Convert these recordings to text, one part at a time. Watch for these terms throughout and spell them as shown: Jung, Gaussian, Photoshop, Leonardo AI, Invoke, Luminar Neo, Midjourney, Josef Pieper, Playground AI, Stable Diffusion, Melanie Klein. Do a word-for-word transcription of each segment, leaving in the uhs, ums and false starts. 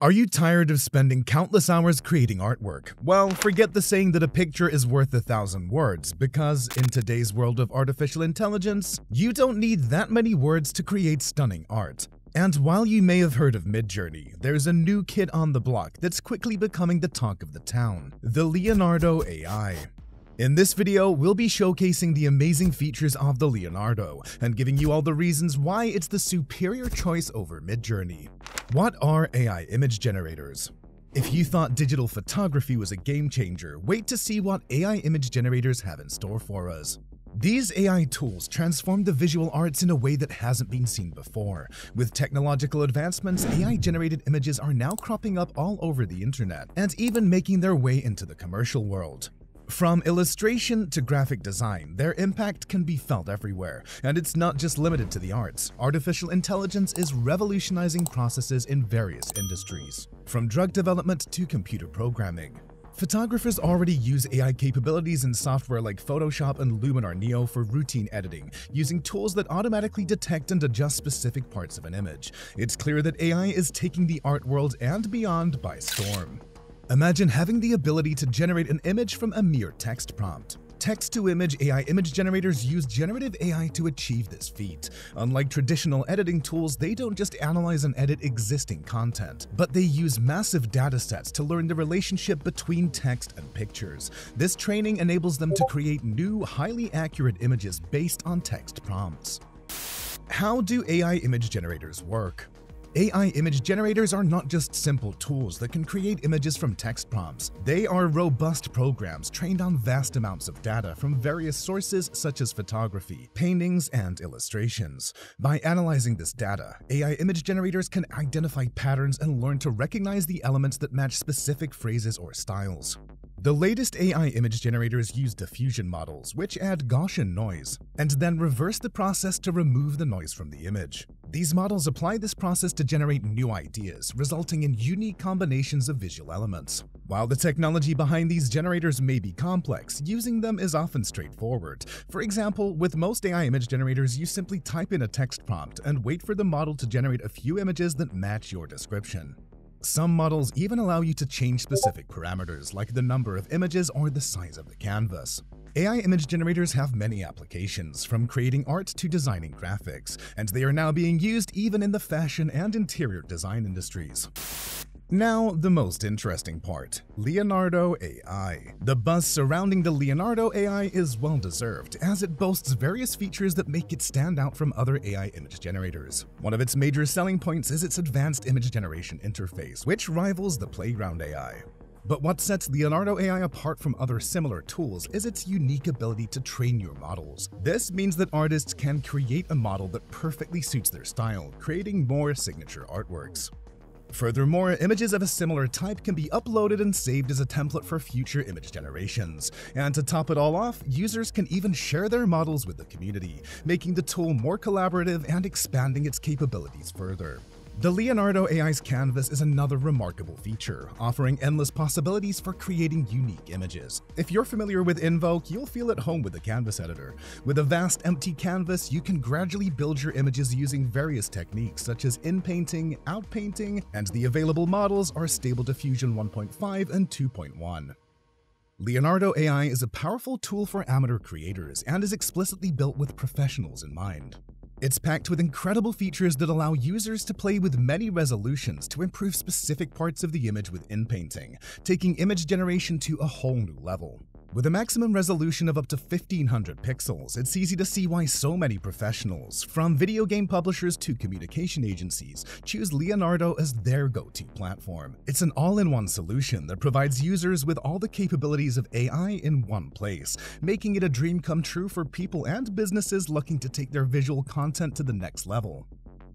Are you tired of spending countless hours creating artwork? Well, forget the saying that a picture is worth a thousand words, because in today's world of artificial intelligence, you don't need that many words to create stunning art. And while you may have heard of Midjourney, there's a new kid on the block that's quickly becoming the talk of the town, the Leonardo A I. In this video, we'll be showcasing the amazing features of the Leonardo and giving you all the reasons why it's the superior choice over Midjourney. What are A I image generators? If you thought digital photography was a game changer, wait to see what A I image generators have in store for us. These A I tools transform the visual arts in a way that hasn't been seen before. With technological advancements, A I-generated images are now cropping up all over the internet and even making their way into the commercial world. From illustration to graphic design, their impact can be felt everywhere, and it's not just limited to the arts. Artificial intelligence is revolutionizing processes in various industries, from drug development to computer programming. Photographers already use A I capabilities in software like Photoshop and Luminar Neo for routine editing, using tools that automatically detect and adjust specific parts of an image. It's clear that A I is taking the art world and beyond by storm. Imagine having the ability to generate an image from a mere text prompt. Text-to-image A I image generators use generative A I to achieve this feat. Unlike traditional editing tools, they don't just analyze and edit existing content, but they use massive datasets to learn the relationship between text and pictures. This training enables them to create new, highly accurate images based on text prompts. How do A I image generators work? A I image generators are not just simple tools that can create images from text prompts. They are robust programs trained on vast amounts of data from various sources such as photography, paintings, and illustrations. By analyzing this data, A I image generators can identify patterns and learn to recognize the elements that match specific phrases or styles. The latest A I image generators use diffusion models, which add Gaussian noise, and then reverse the process to remove the noise from the image. These models apply this process to generate new ideas, resulting in unique combinations of visual elements. While the technology behind these generators may be complex, using them is often straightforward. For example, with most A I image generators, you simply type in a text prompt and wait for the model to generate a few images that match your description. Some models even allow you to change specific parameters, like the number of images or the size of the canvas. A I image generators have many applications, from creating art to designing graphics, and they are now being used even in the fashion and interior design industries. Now, the most interesting part, Leonardo A I. The buzz surrounding the Leonardo A I is well-deserved, as it boasts various features that make it stand out from other A I image generators. One of its major selling points is its advanced image generation interface, which rivals the Playground A I. But what sets Leonardo A I apart from other similar tools is its unique ability to train your models. This means that artists can create a model that perfectly suits their style, creating more signature artworks. Furthermore, images of a similar type can be uploaded and saved as a template for future image generations. And to top it all off, users can even share their models with the community, making the tool more collaborative and expanding its capabilities further. The Leonardo A I's canvas is another remarkable feature, offering endless possibilities for creating unique images. If you're familiar with Invoke, you'll feel at home with the canvas editor. With a vast empty canvas, you can gradually build your images using various techniques such as in-painting, out-painting, and the available models are Stable Diffusion one point five and two point one. Leonardo A I is a powerful tool for amateur creators and is explicitly built with professionals in mind. It's packed with incredible features that allow users to play with many resolutions to improve specific parts of the image with in-painting, taking image generation to a whole new level. With a maximum resolution of up to fifteen hundred pixels, it's easy to see why so many professionals, from video game publishers to communication agencies, choose Leonardo as their go-to platform. It's an all-in-one solution that provides users with all the capabilities of A I in one place, making it a dream come true for people and businesses looking to take their visual content to the next level.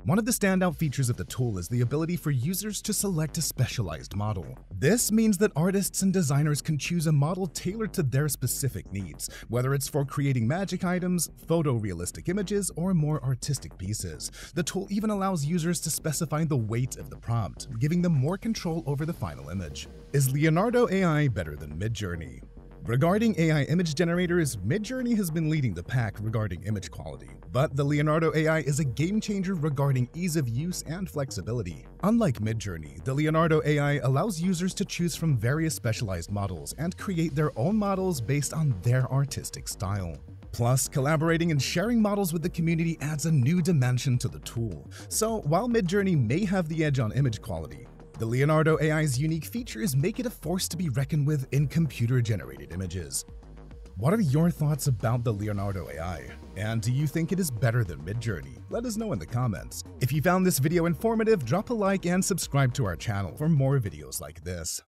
One of the standout features of the tool is the ability for users to select a specialized model. This means that artists and designers can choose a model tailored to their specific needs, whether it's for creating magic items, photorealistic images, or more artistic pieces. The tool even allows users to specify the weight of the prompt, giving them more control over the final image. Is Leonardo A I better than Midjourney? Regarding A I image generators, Midjourney has been leading the pack regarding image quality, but the Leonardo A I is a game changer regarding ease of use and flexibility. Unlike Midjourney, the Leonardo A I allows users to choose from various specialized models and create their own models based on their artistic style. Plus, collaborating and sharing models with the community adds a new dimension to the tool. So, while Midjourney may have the edge on image quality, the Leonardo A I's unique features make it a force to be reckoned with in computer-generated images. What are your thoughts about the Leonardo A I? And do you think it is better than Midjourney? Let us know in the comments. If you found this video informative, drop a like and subscribe to our channel for more videos like this.